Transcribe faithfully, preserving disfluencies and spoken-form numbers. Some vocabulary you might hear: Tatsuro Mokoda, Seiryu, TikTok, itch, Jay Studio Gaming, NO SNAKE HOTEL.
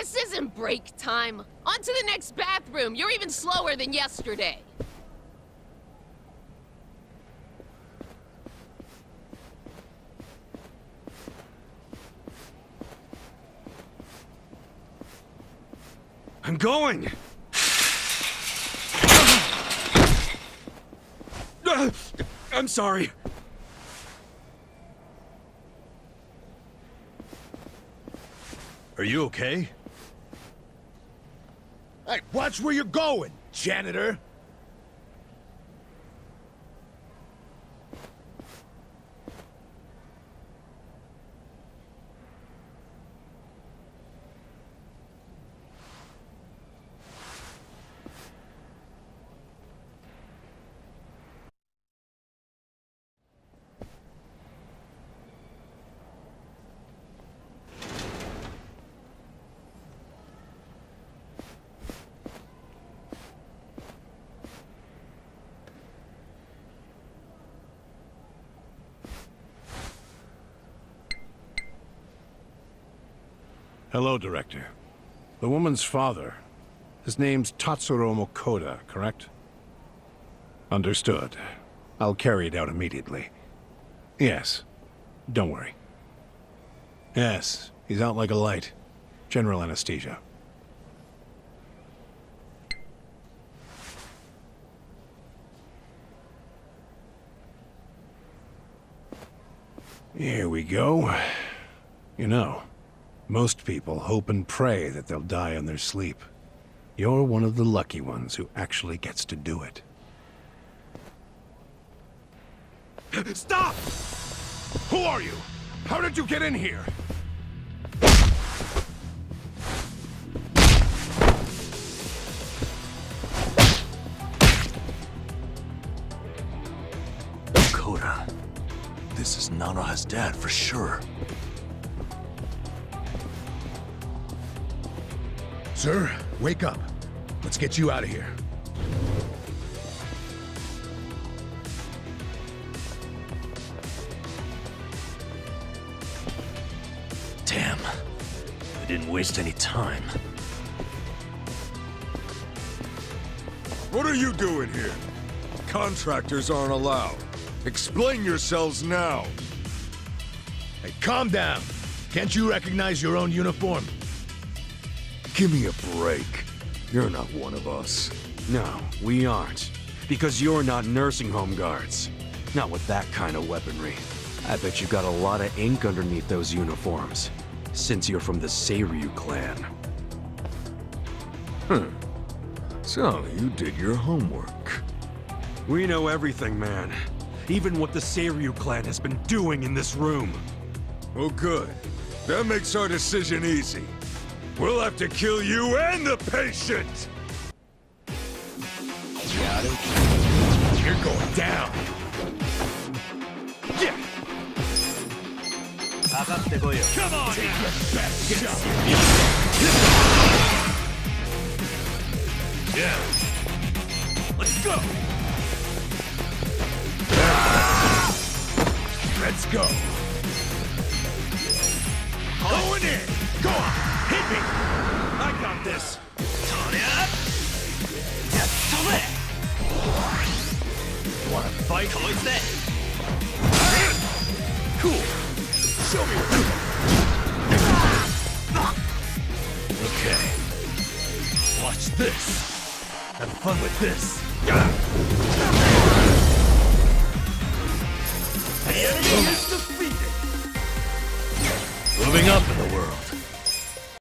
This isn't break time. On to the next bathroom. You're even slower than yesterday. I'm going! I'm sorry. Are you okay? Hey, watch where you're going, janitor! Hello, Director. The woman's father. His name's Tatsuro Mokoda, correct? Understood. I'll carry it out immediately. Yes. Don't worry. Yes, he's out like a light. General anesthesia. Here we go. You know, most people hope and pray that they'll die in their sleep. You're one of the lucky ones who actually gets to do it. Stop! Who are you? How did you get in here? Koda. This is Nanoha's dad for sure. Sir, wake up. Let's get you out of here. Damn. I didn't waste any time. What are you doing here? Contractors aren't allowed. Explain yourselves now. Hey, calm down. Can't you recognize your own uniform? Give me a break. You're not one of us. No, we aren't. Because you're not nursing home guards. Not with that kind of weaponry. I bet you got a lot of ink underneath those uniforms. Since you're from the Seiryu clan. Hmm. So, you did your homework. We know everything, man. Even what the Seiryu clan has been doing in this room. Well, good. That makes our decision easy. We'll have to kill you and the patient! Got it? You're going down! Yeah! Come on! Take your best shot! Yeah! Let's go! Ah! Let's go! Going in! Go on! Hit me! I got this! Wanna fight? Cool! Show me what you do! Okay. Watch this! Have fun with this! The enemy is defeated! Moving up in the world!